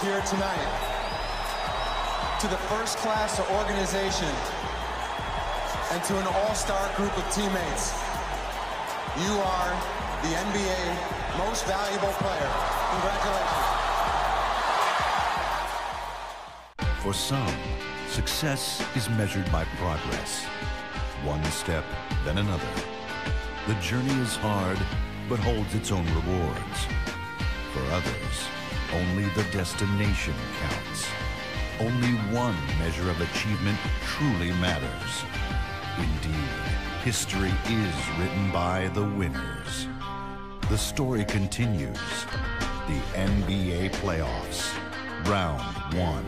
us here tonight, to the first class of organization, and to an all-star group of teammates. You are the NBA most valuable player. Congratulations. For some, success is measured by progress. One step, then another. The journey is hard, but holds its own rewards. For others, only the destination counts. Only one measure of achievement truly matters. Indeed, history is written by the winners. The story continues. The NBA playoffs, round one.